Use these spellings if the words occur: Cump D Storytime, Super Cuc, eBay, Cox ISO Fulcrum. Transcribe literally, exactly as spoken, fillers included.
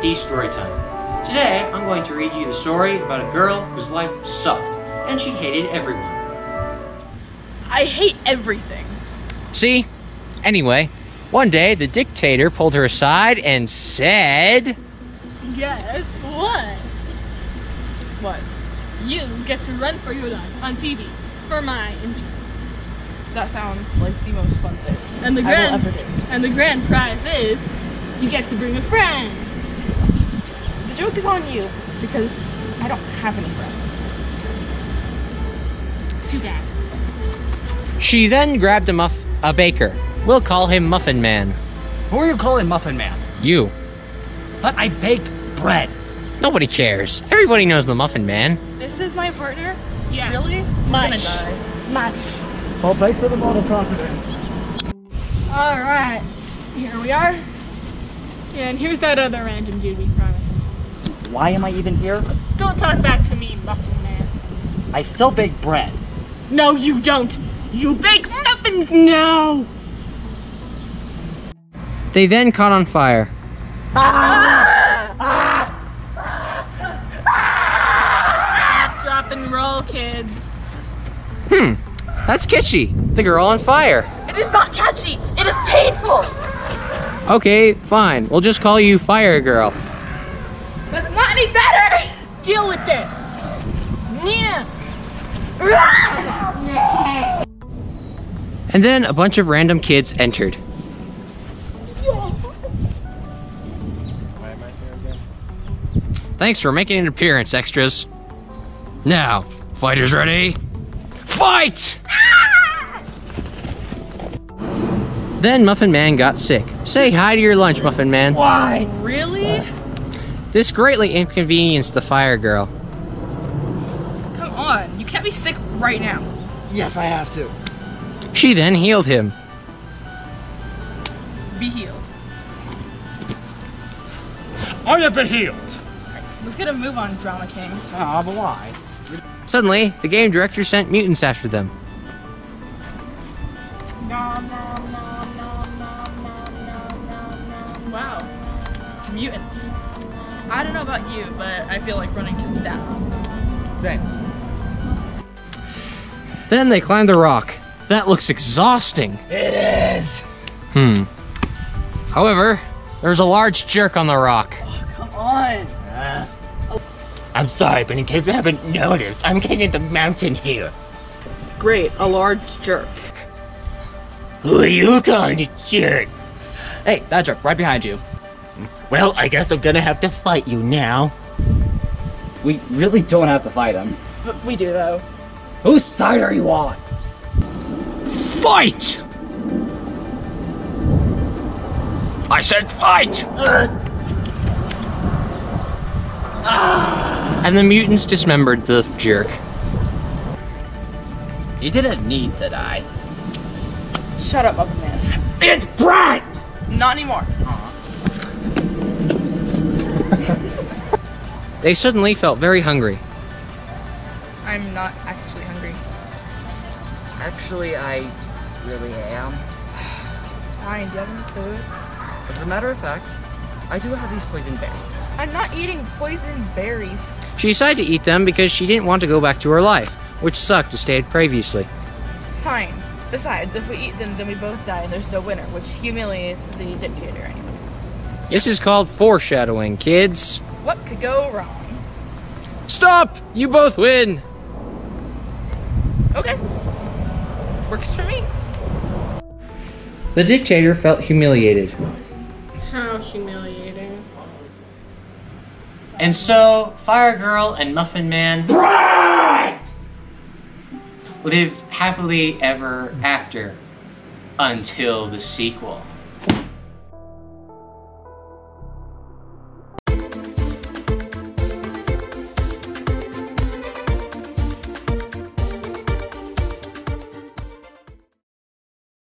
Cump D Storytime. Today, I'm going to read you the story about a girl whose life sucked, and she hated everyone. I hate everything. See? Anyway, one day the dictator pulled her aside and said... Guess what? What? You get to run for your life on T V for my interest. That sounds like the most fun thing and the grand, I will ever do. And the grand prize is you get to bring a friend. The joke is on you because I don't have any friends. Too bad. She then grabbed a muff a baker. We'll call him Muffin Man. Who are you calling Muffin Man? You. But I baked bread. Nobody cares. Everybody knows the Muffin Man. This is my partner? Yes. Really? Much. Much. Well, thanks for the model confidence. All right. Here we are. Yeah, and here's that other random dude we promised. Why am I even here? Don't talk back to me, Muffin Man. I still bake bread. No, you don't. You bake muffins now. They then caught on fire. Ah! Ah! Ah! Ah! Drop and roll, kids. Hmm. That's catchy. The girl on fire. It is not catchy. It is painful. Okay, fine. We'll just call you Fire Girl. That's not any better. Deal with it. And then a bunch of random kids entered. Why am I here again? Thanks for making an appearance, extras. Now, fighters ready? Fight! Ah! Then Muffin Man got sick. Say hi to your lunch, Muffin Man. Why? Really? This greatly inconvenienced the Fire Girl. Come on, you can't be sick right now. Yes, I have to. She then healed him. Be healed. I have been healed. Right, let's get a move on, Drama King. Ah, but why? Suddenly, the game director sent mutants after them. Nom, nom, nom, nom, nom, nom, nom, nom. Wow. Mutants. I don't know about you, but I feel like running to death. Same. Then they climbed the rock. That looks exhausting. It is. Hmm. However, there was a large jerk on the rock. Oh, come on. Uh. I'm sorry, but in case you haven't noticed, I'm getting the mountain here. Great, a large jerk. Who are you calling a jerk? Hey, that jerk, right behind you. Well, I guess I'm gonna have to fight you now. We really don't have to fight him. But we do, though. Whose side are you on? Fight! I said fight! Uh. Ah. And the mutants dismembered the jerk. You didn't need to die. Shut up, Muffin Man. It's bread! Not anymore. Uh-huh. They suddenly felt very hungry. I'm not actually hungry. Actually, I really am. Fine, do you have any food? As a matter of fact, I do have these poison berries. I'm not eating poison berries. She decided to eat them because she didn't want to go back to her life, which sucked as stated previously. Fine. Besides, if we eat them, then we both die and there's no winner, which humiliates the dictator anyway. This is called foreshadowing, kids. What could go wrong? Stop! You both win! Okay. Works for me. The dictator felt humiliated. How humiliating. And so, Fire Girl and Muffin Man BREAD! Lived happily ever after until the sequel.